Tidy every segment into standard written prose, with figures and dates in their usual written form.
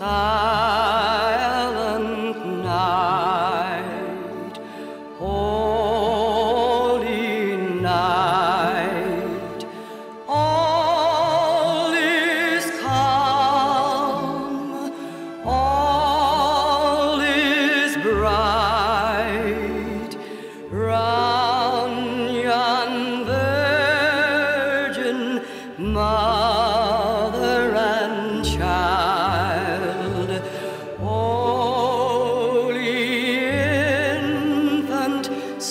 silent night, holy night, all is calm, all is bright, round yon virgin mother and child.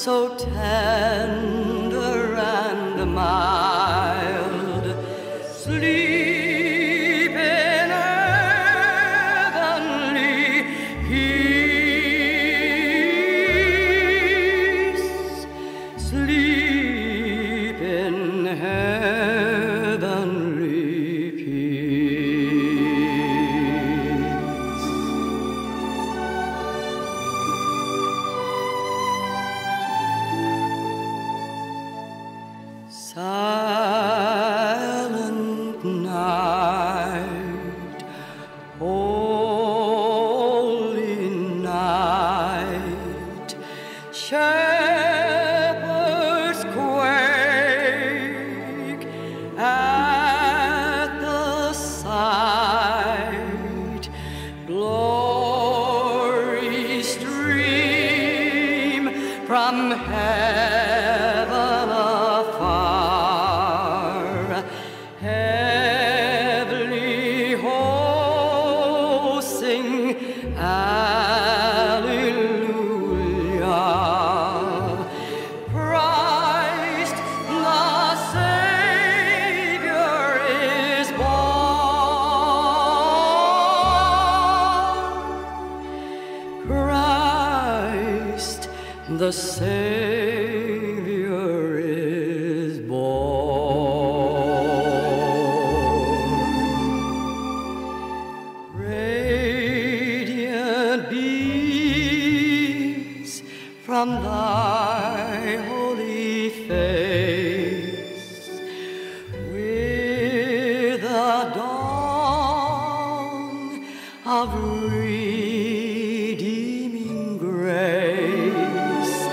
So tender and mild, sleep in heavenly peace, sleep in heavenly peace. Silent night, holy night, shepherds quake at the sight, glories stream from heaven afar. Heavenly hosts sing Hallelujah. Christ the Savior is born. Christ the Savior is born. From thy holy face, with the dawn of redeeming grace,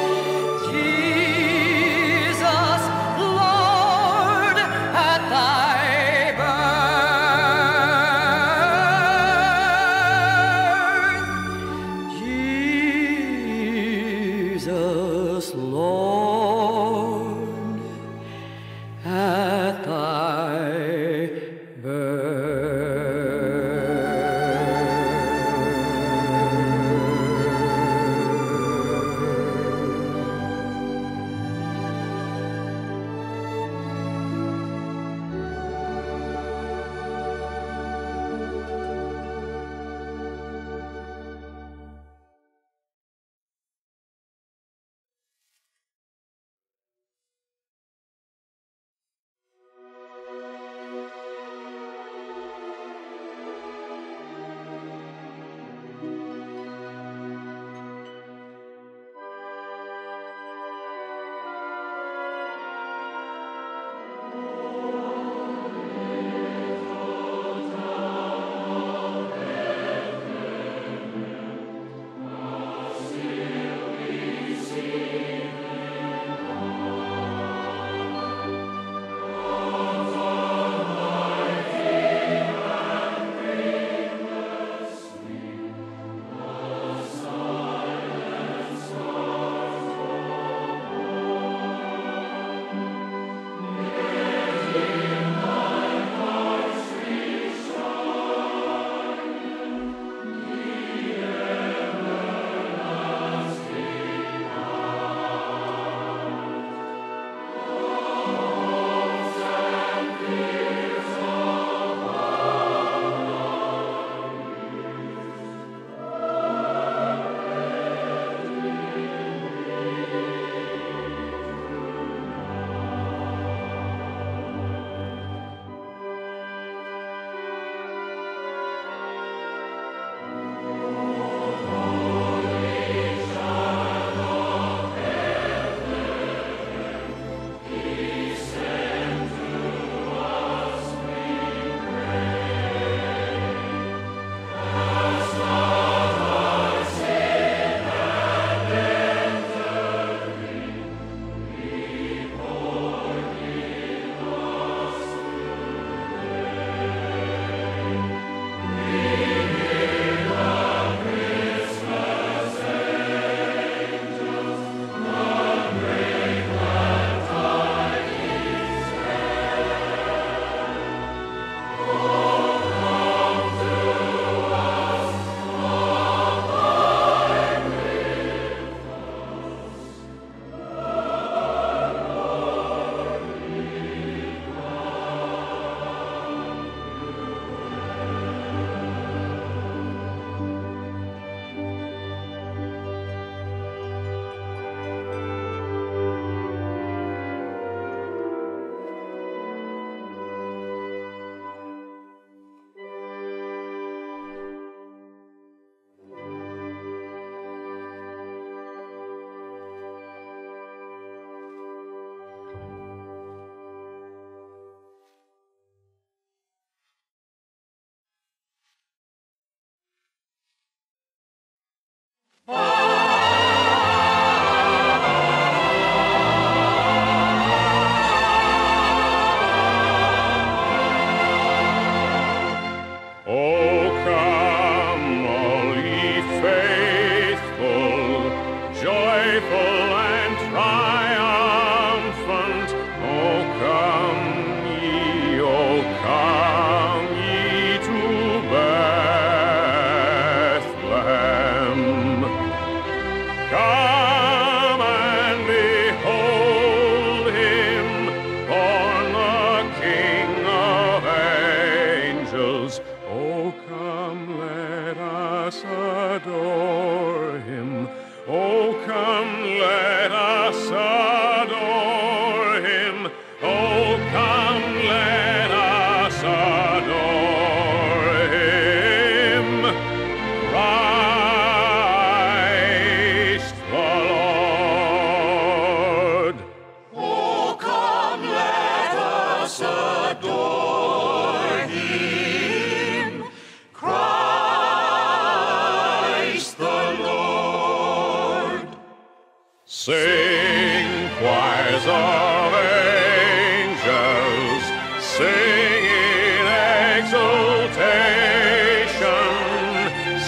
Sing, choirs of angels, sing in exultation,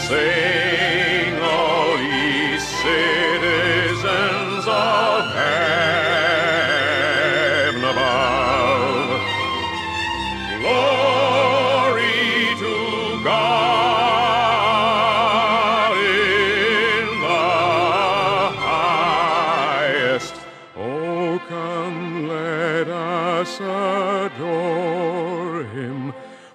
sing, all ye citizens of heaven above. Glory to God. Adore him.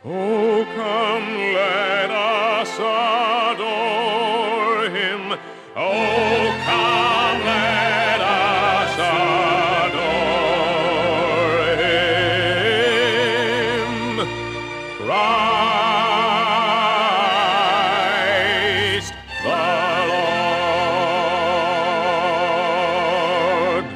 Oh, come, let us adore him. Oh, come, let us adore him. Christ the Lord.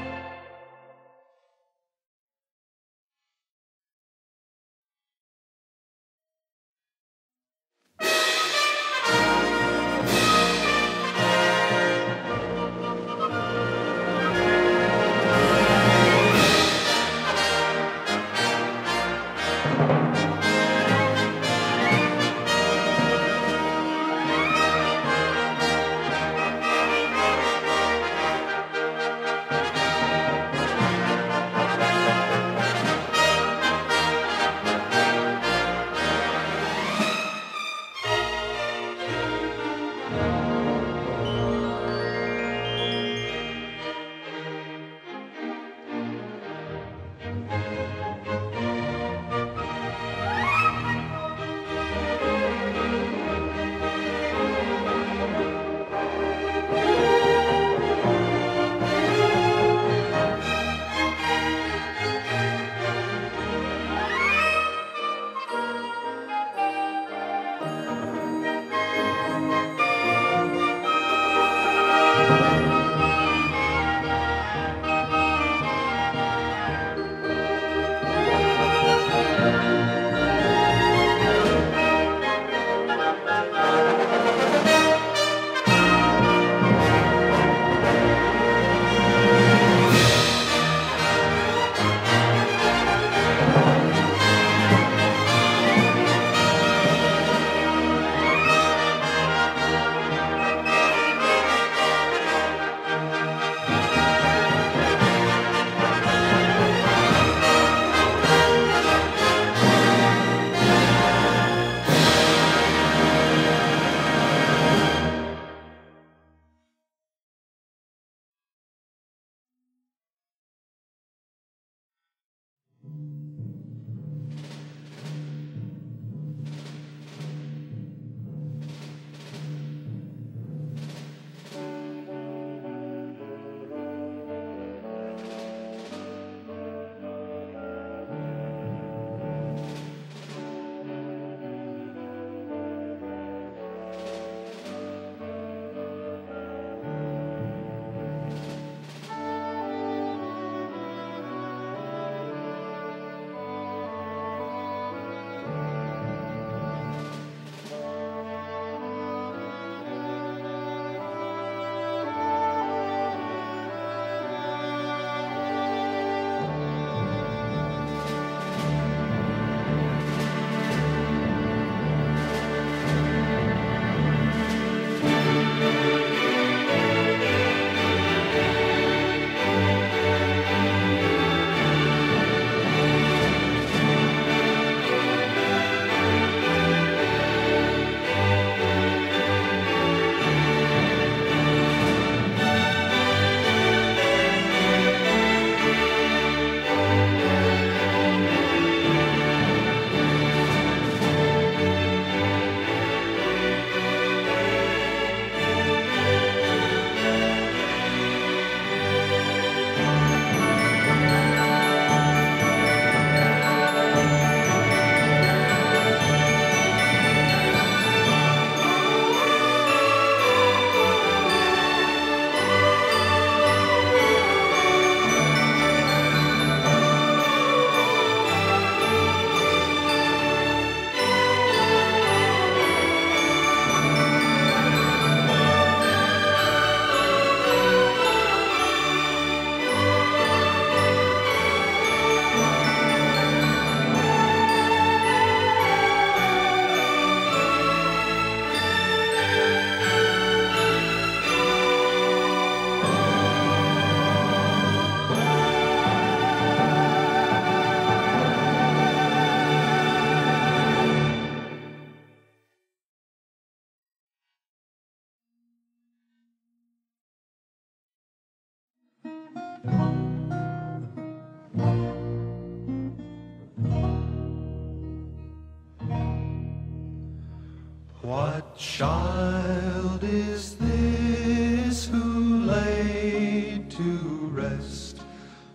What child is this who laid to rest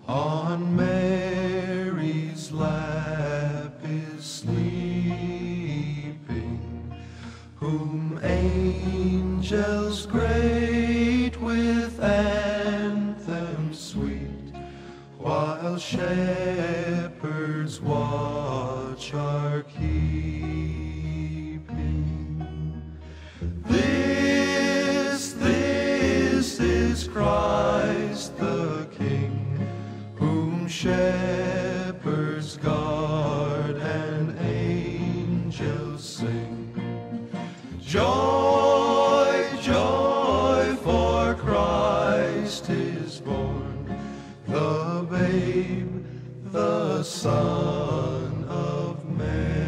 on Mary's lap is sleeping, whom angels great with anthems sweet, while shepherds watch are keeping? This is Christ the King, whom shepherds guard and angels sing. Joy, joy, for Christ is born, the babe, the Son of Man.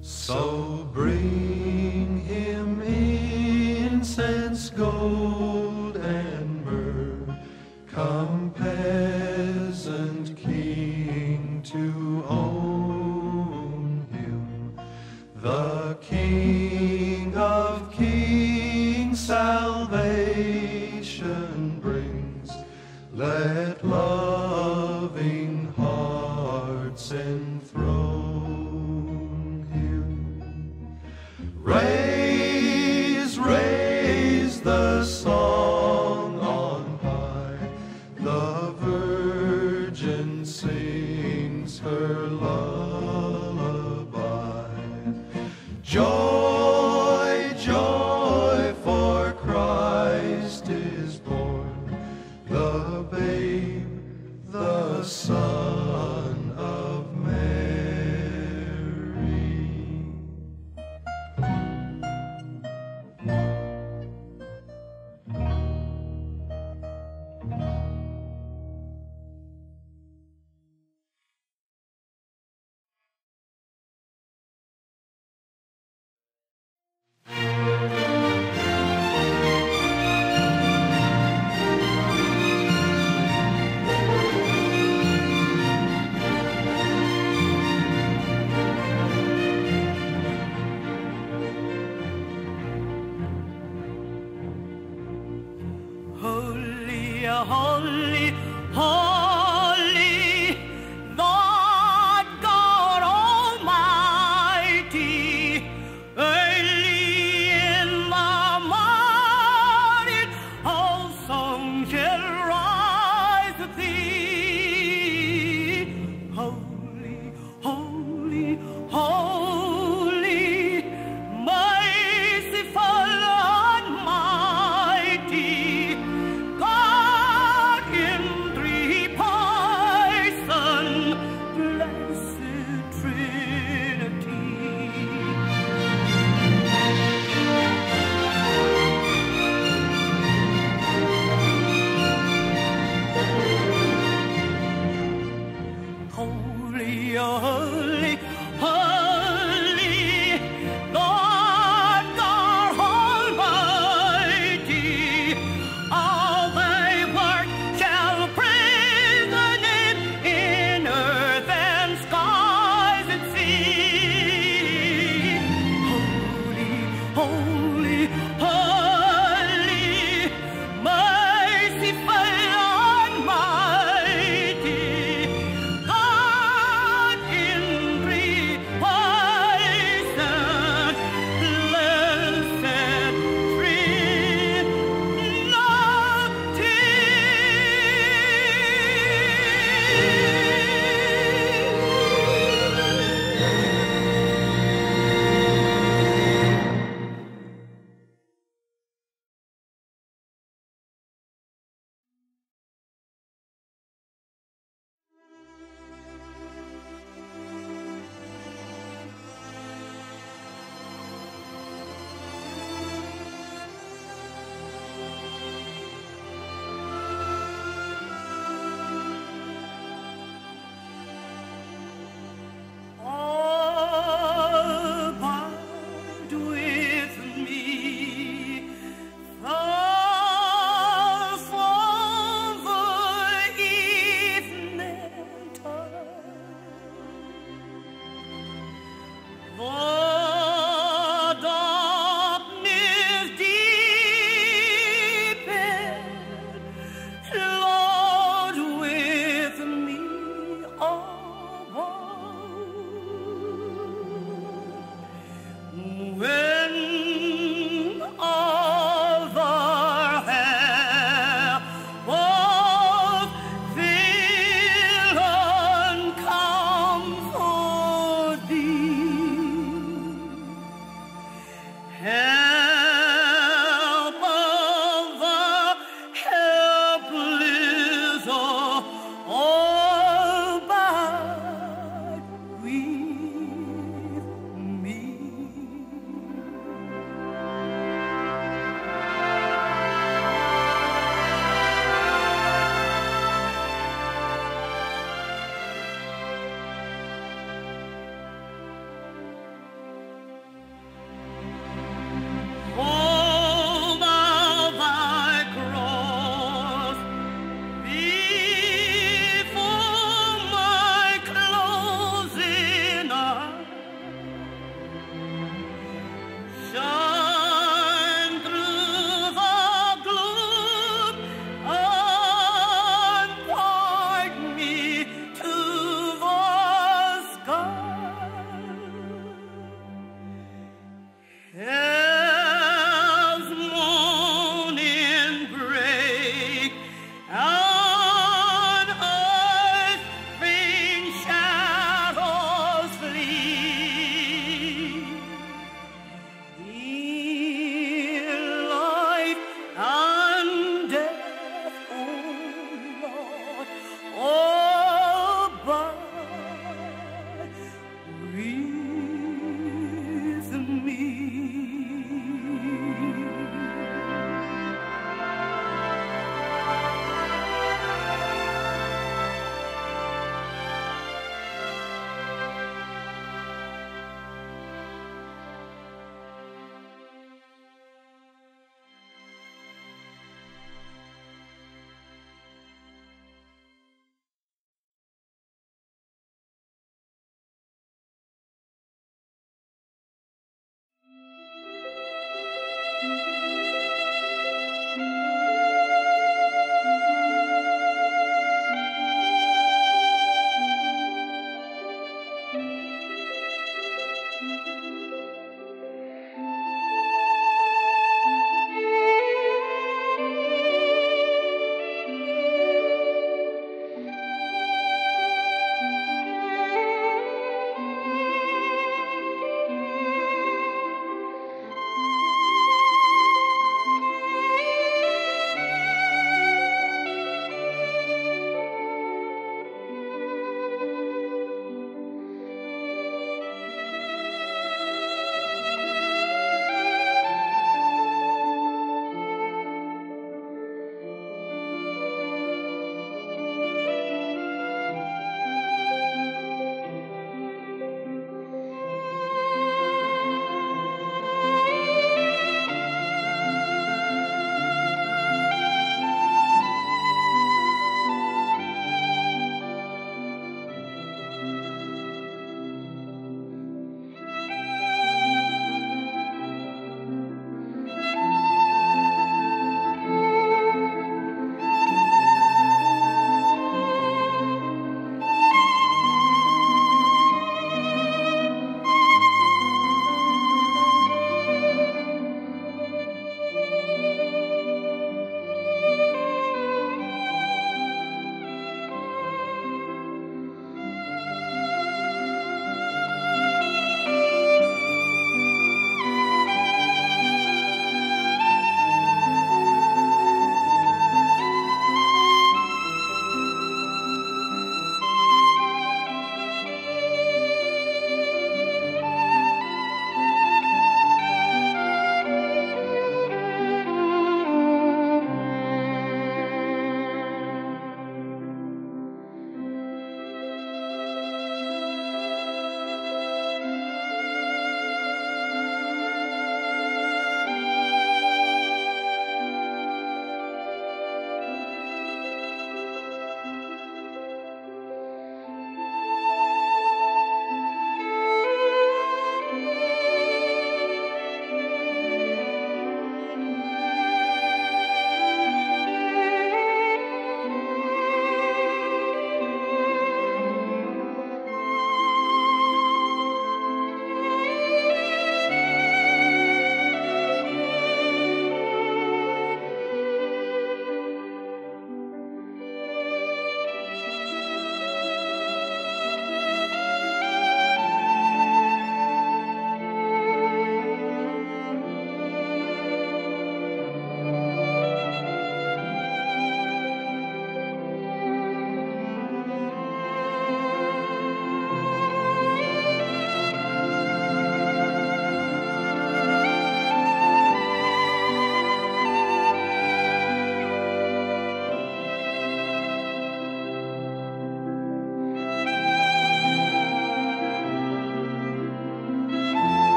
So bring him incense, gold and myrrh. Come, peasant king, to own him. The King of kings salvation brings. Let loving hearts enthrone. Raise, raise the song on high. The Virgin sings her lullaby. Joy, joy, for Christ is born, the babe, the Son of Man. Holy, holy, Lord God Almighty, early in the morning all songs shall rise to thee. Holy, holy, holy, merciful, almighty, keep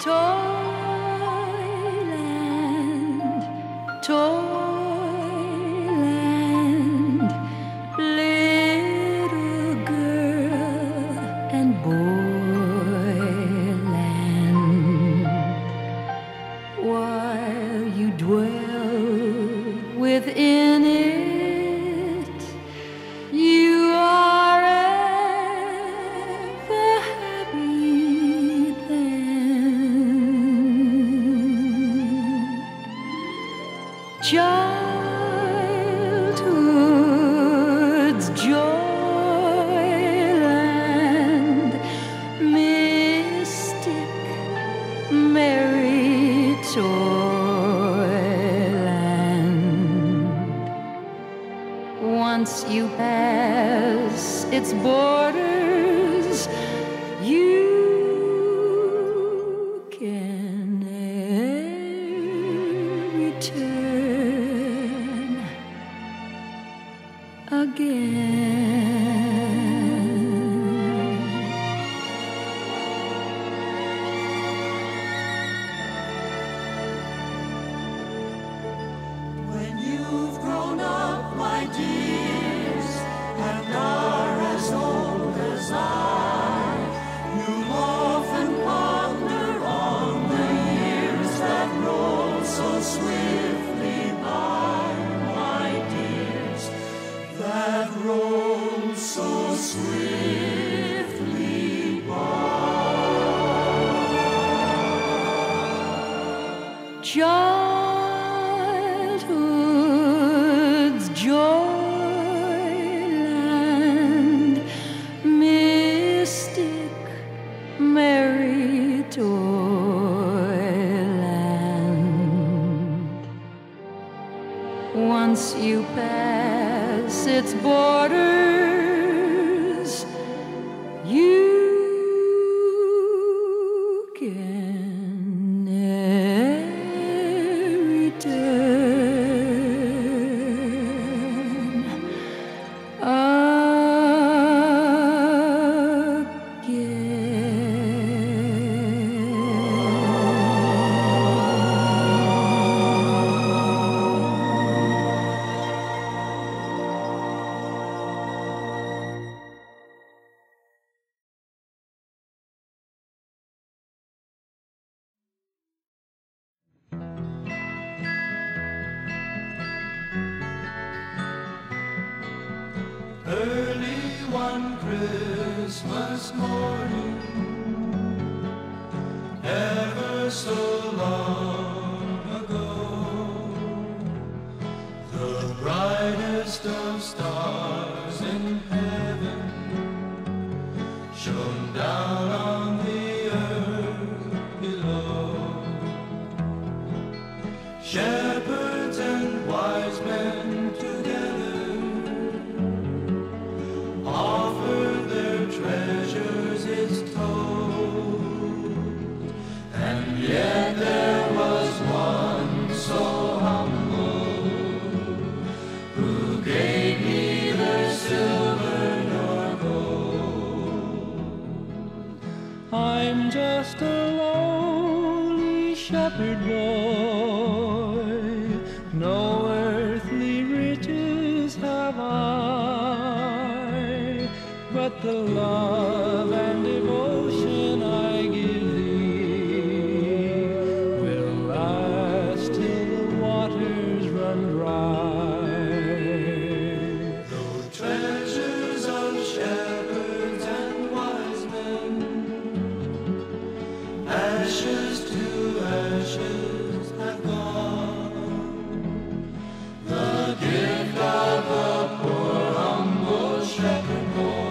Toyland, Toyland, little girl and boyland, while you dwell within it, you are ever happy then. Childhood's joyland, mystic Mary Toyland. Once you pass its borders, you can ne'er return again. When you've grown up, my dears, and are as old as I, you'll often ponder on the years that roll so swiftly by, my dears, that roll so swiftly by. Childhood's joyland, mystic Mary Toyland. Once you pass its borders, you can ne'er return again. Early one Christmas morning, ever so long ago, the brightest of stars in heaven shone down on the earth below. Shepherds and wise men together offered their treasures, it's told. And yet there was one so humble, who gave neither silver nor gold. I'm just a lowly shepherd boy, no earthly riches have I, but the love and devotion I give thee will last till the waters run dry. Though treasures of shepherds and wise men, ashes to ashes have gone, the gift of the poor humble shepherd boy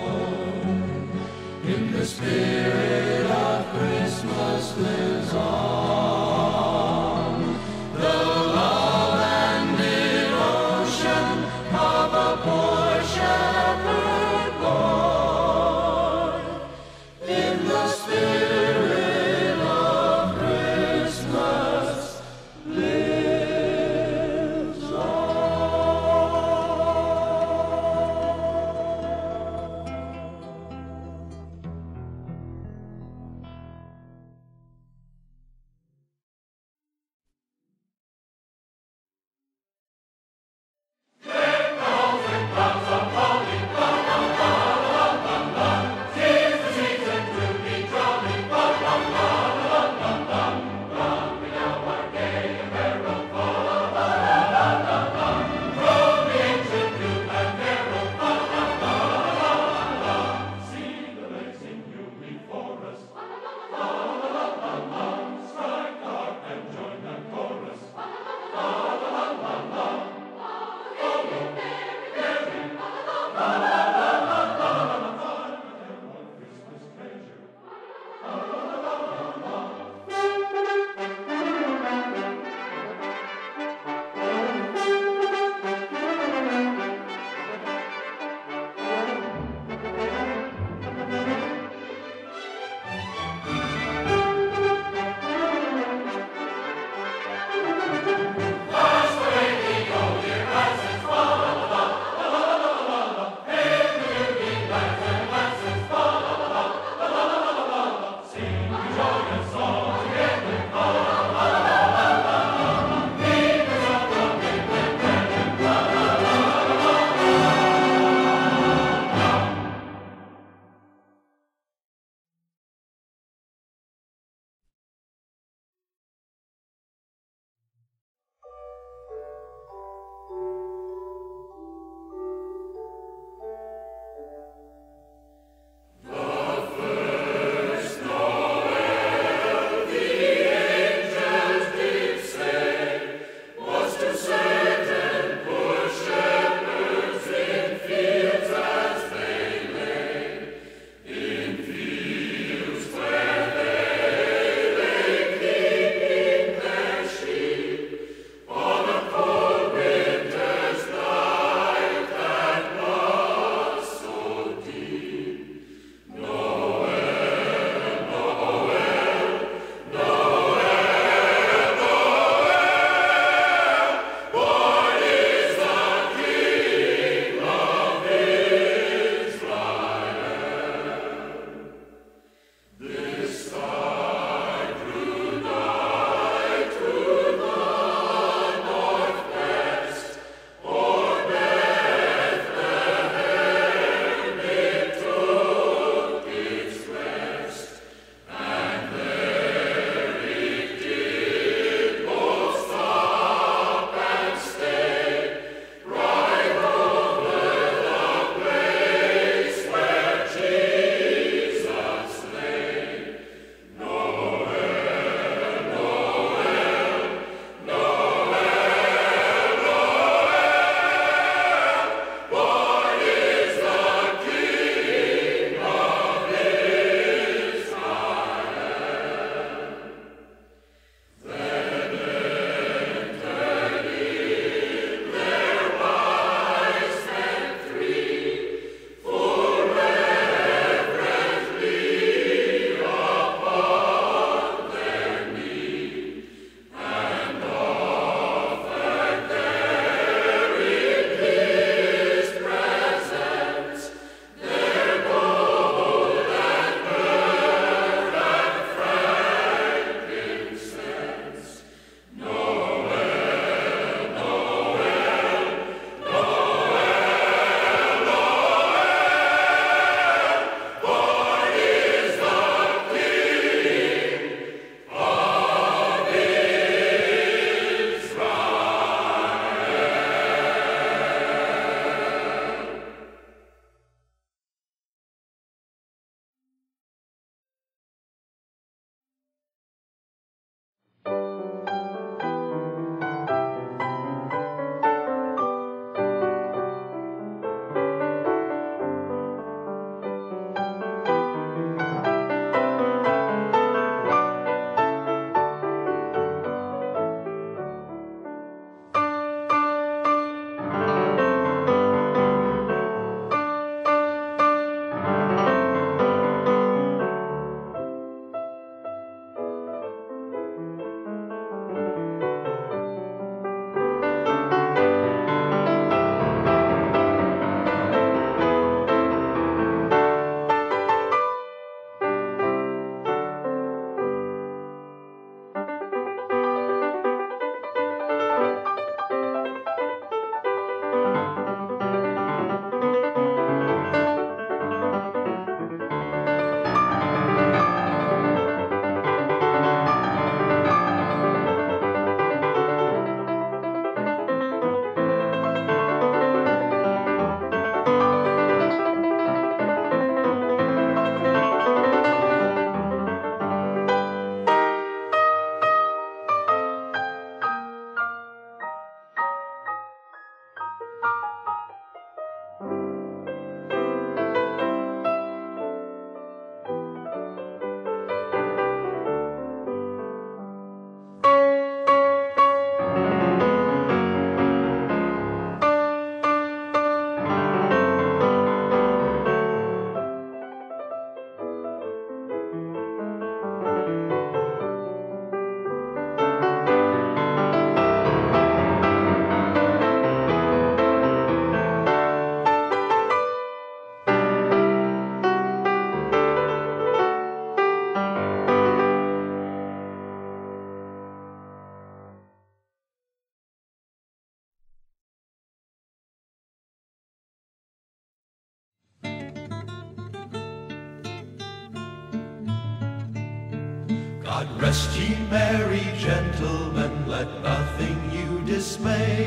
God rest ye merry gentlemen, let nothing you dismay.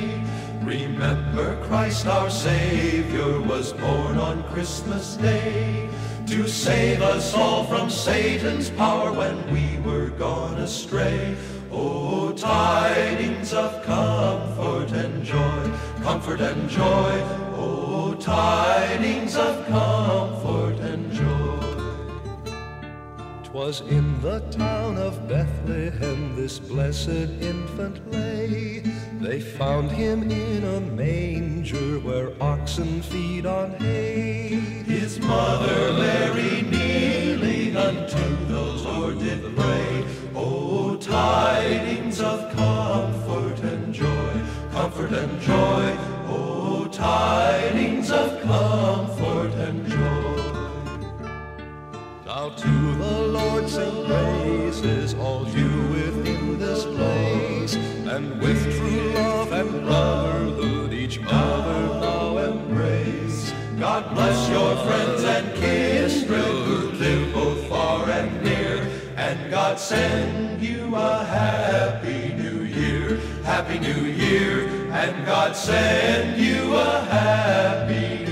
Remember Christ our Savior was born on Christmas Day, to save us all from Satan's power when we were gone astray. O tidings of comfort and joy, comfort and joy. O tidings of comfort and joy. 'Twas in the town of Bethlehem this blessed infant lay. They found him in a manger where oxen feed on hay. His mother Mary kneeling unto those Lord did pray. O tidings of comfort and joy, comfort and joy. O tidings of comfort and joy. Now to the Lord sing praises, all you within this place, and with true love and brotherhood each other bow and praise. God bless your friends and kindred who live both far and near, and God send you a happy new year, happy new year, and God send you a happy new year.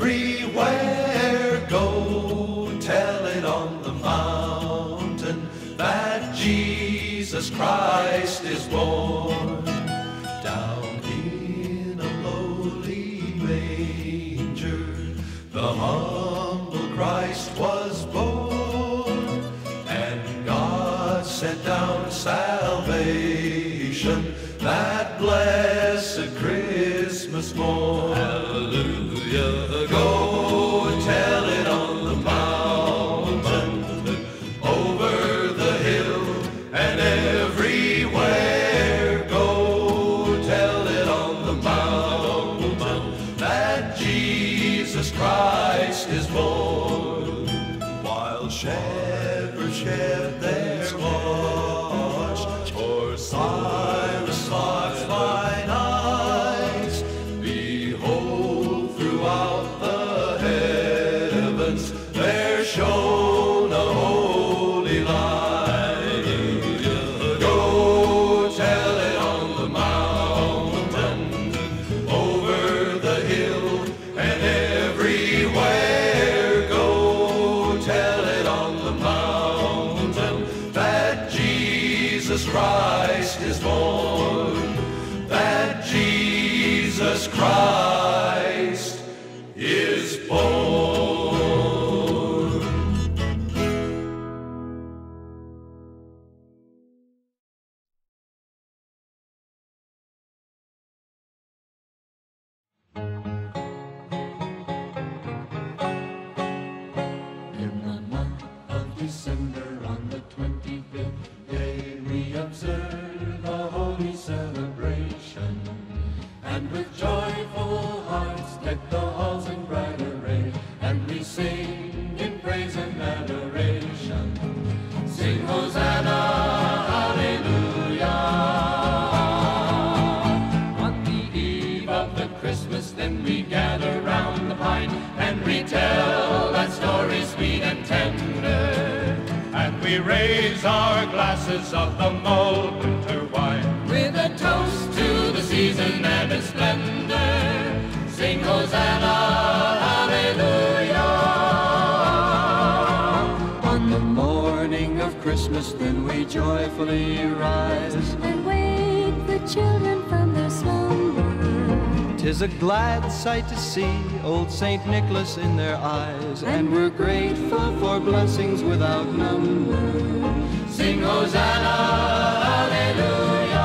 everywhere go, tell it on the mountain that Jesus Christ is born. Down in a lowly manger, the humble Christ was born, and God sent down salvation that blessed Christmas morn. Hallelujah, go and tell it on the mountain, over the hill and everywhere. Go tell it on the mountain that Jesus Christ is born. While shepherds shed their watch, or Cyrus watched by night, behold, throughout the heavens there shone a holy light. Go tell it on the mountain, over the hill and everywhere. Go tell it on the mountain that Jesus Christ is born, that Jesus Christ is born. In the month of December, on the 25th day, we observe a holy celebration, and with joyful hearts deck the halls in bright array, and we sing in praise and adoration. Sing Hosanna, Hallelujah. On the eve of the Christmas, then we gather round the pine, and we tell that story sweet and tender, and we raise our glasses of the mulled winter wine, with a toast to the season and its splendor. Sing Hosanna, Hallelujah. On the morning of Christmas, then we joyfully rise, and wake the children from their slumber. 'Tis a glad sight to see old Saint Nicholas in their eyes, and we're grateful for blessings without number. Sing Hosanna, Hallelujah.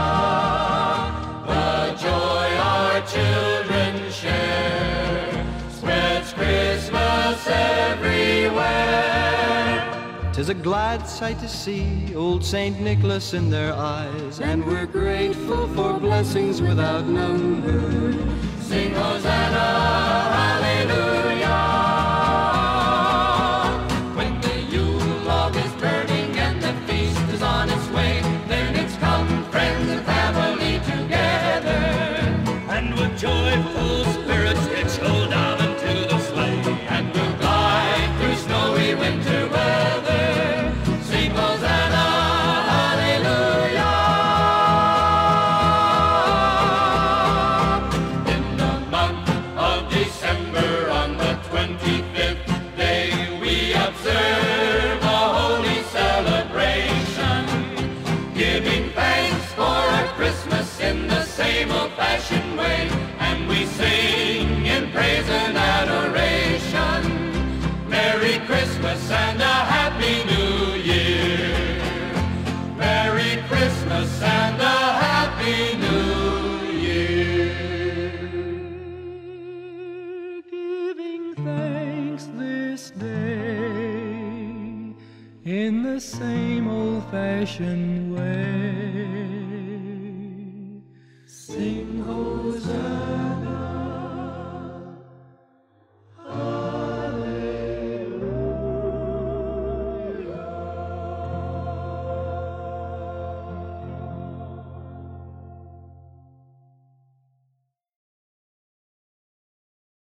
The joy our children share spreads Christmas everywhere. 'Tis a glad sight to see old Saint Nicholas in their eyes, and we're grateful for blessings without number. Sing Hosanna, Hallelujah. When the Yule log is burning and the feast is on its way, then it's come, friends and family together, and with joyful spirits it's shown down into the sleigh, and we'll glide through snowy winter weather. Sing Hosanna, Hallelujah. In the month of December, on the 25th day, we observe a holy celebration, giving thanks for a Christmas in the same old-fashioned way, and we sing in praise and adoration. Merry Christmas and a Happy New Year. Merry Christmas and a Happy New Year. Giving thanks this day in the same old-fashioned way. Sing Hosanna.